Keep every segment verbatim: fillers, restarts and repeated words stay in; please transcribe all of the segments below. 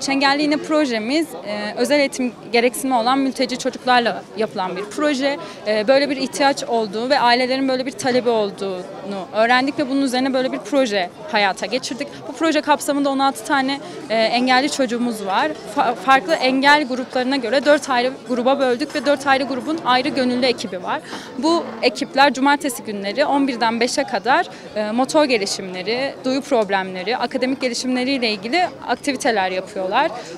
Çengelli İğne Projemiz özel eğitim gereksinimi olan mülteci çocuklarla yapılan bir proje. Böyle bir ihtiyaç olduğu ve ailelerin böyle bir talebi olduğunu öğrendik ve bunun üzerine böyle bir proje hayata geçirdik. Bu proje kapsamında on altı tane engelli çocuğumuz var. Farklı engel gruplarına göre dört ayrı gruba böldük ve dört ayrı grubun ayrı gönüllü ekibi var. Bu ekipler cumartesi günleri on birden beşe kadar motor gelişimleri, duyu problemleri, akademik gelişimleriyle ilgili aktiviteler yapıyor.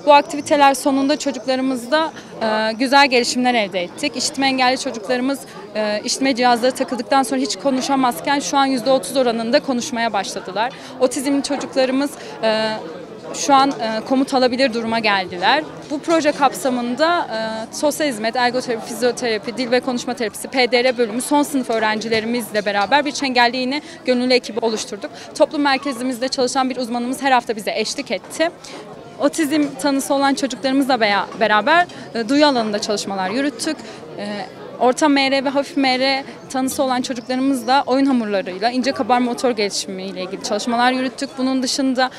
Bu aktiviteler sonunda çocuklarımızda e, güzel gelişimler elde ettik. İşitme engelli çocuklarımız e, işitme cihazları takıldıktan sonra hiç konuşamazken şu an yüzde otuz oranında konuşmaya başladılar. Otizmli çocuklarımız e, şu an e, komut alabilir duruma geldiler. Bu proje kapsamında e, sosyal hizmet, ergoterapi, fizyoterapi, dil ve konuşma terapisi, P D R bölümü son sınıf öğrencilerimizle beraber bir Çengelli İğne gönüllü ekibi oluşturduk. Toplum merkezimizde çalışan bir uzmanımız her hafta bize eşlik etti. Otizm tanısı olan çocuklarımızla beraber duyu alanında çalışmalar yürüttük. Orta M R ve hafif M R tanısı olan çocuklarımızla oyun hamurlarıyla ince kabarma motor gelişimiyle ilgili çalışmalar yürüttük. Bunun dışında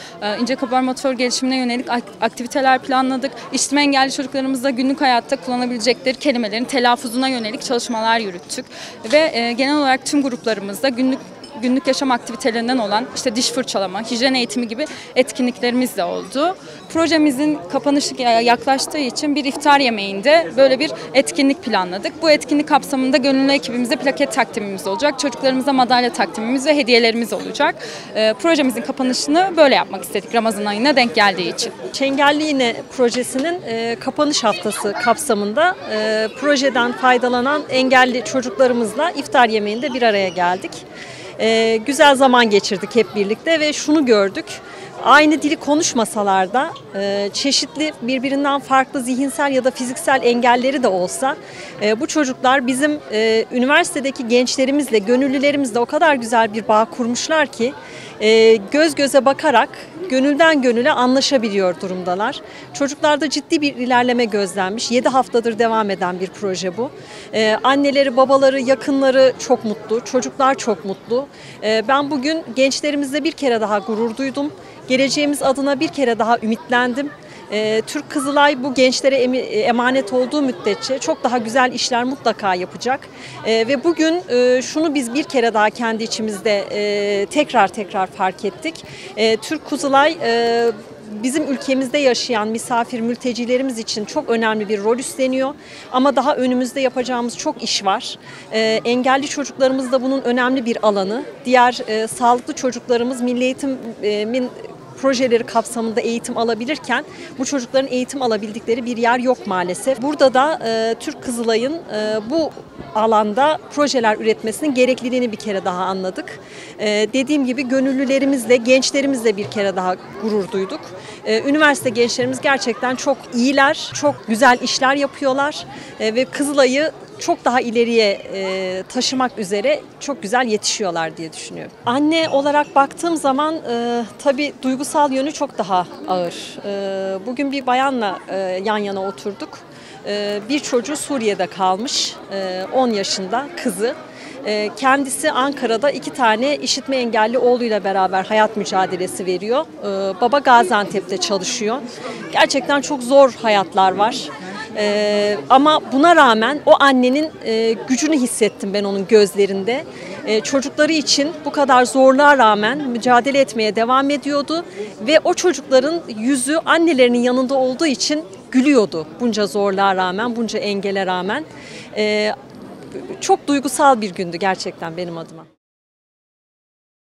ince kabarma motor gelişimine yönelik aktiviteler planladık. İşitme engelli çocuklarımızla günlük hayatta kullanabilecekleri kelimelerin telaffuzuna yönelik çalışmalar yürüttük. Ve genel olarak tüm gruplarımızda günlük günlük yaşam aktivitelerinden olan işte diş fırçalama, hijyen eğitimi gibi etkinliklerimiz de oldu. Projemizin kapanışı yaklaştığı için bir iftar yemeğinde böyle bir etkinlik planladık. Bu etkinlik kapsamında gönüllü ekibimize plaket takdimimiz olacak, çocuklarımıza madalya takdimimiz ve hediyelerimiz olacak. E, projemizin kapanışını böyle yapmak istedik Ramazan ayına denk geldiği için. Çengelli İğne Projesi'nin e, kapanış haftası kapsamında e, projeden faydalanan engelli çocuklarımızla iftar yemeğinde bir araya geldik. Ee, güzel zaman geçirdik hep birlikte ve şunu gördük. Aynı dili konuşmasalar da e, çeşitli birbirinden farklı zihinsel ya da fiziksel engelleri de olsa e, bu çocuklar bizim e, üniversitedeki gençlerimizle, gönüllülerimizle o kadar güzel bir bağ kurmuşlar ki e, göz göze bakarak gönülden gönüle anlaşabiliyor durumdalar. Çocuklarda ciddi bir ilerleme gözlenmiş. yedi haftadır devam eden bir proje bu. E, anneleri, babaları, yakınları çok mutlu. Çocuklar çok mutlu. E, ben bugün gençlerimizle bir kere daha gurur duydum. Geleceğimiz adına bir kere daha ümitlendim. Ee, Türk Kızılay bu gençlere emanet olduğu müddetçe çok daha güzel işler mutlaka yapacak. Ee, ve bugün e, şunu biz bir kere daha kendi içimizde e, tekrar tekrar fark ettik. E, Türk Kızılay E, bizim ülkemizde yaşayan misafir mültecilerimiz için çok önemli bir rol üstleniyor. Ama daha önümüzde yapacağımız çok iş var. Ee, engelli çocuklarımız da bunun önemli bir alanı. Diğer e, sağlıklı çocuklarımız Milli Eğitim'in projeleri kapsamında eğitim alabilirken bu çocukların eğitim alabildikleri bir yer yok maalesef. Burada da e, Türk Kızılay'ın e, bu alanda projeler üretmesinin gerekliliğini bir kere daha anladık. E, dediğim gibi gönüllülerimizle, gençlerimizle bir kere daha gurur duyduk. E, üniversite gençlerimiz gerçekten çok iyiler, çok güzel işler yapıyorlar e, ve Kızılay'ı çok daha ileriye e, taşımak üzere çok güzel yetişiyorlar diye düşünüyorum. Anne olarak baktığım zaman e, tabii duygusal yönü çok daha ağır. E, bugün bir bayanla e, yan yana oturduk. E, bir çocuğu Suriye'de kalmış, e, on yaşında kızı. Kendisi Ankara'da iki tane işitme engelli oğluyla beraber hayat mücadelesi veriyor. Baba Gaziantep'te çalışıyor. Gerçekten çok zor hayatlar var. Ama buna rağmen o annenin gücünü hissettim ben onun gözlerinde. Çocukları için bu kadar zorluğa rağmen mücadele etmeye devam ediyordu. Ve o çocukların yüzü annelerinin yanında olduğu için gülüyordu. Bunca zorluğa rağmen, bunca engele rağmen. Çok duygusal bir gündü gerçekten benim adıma.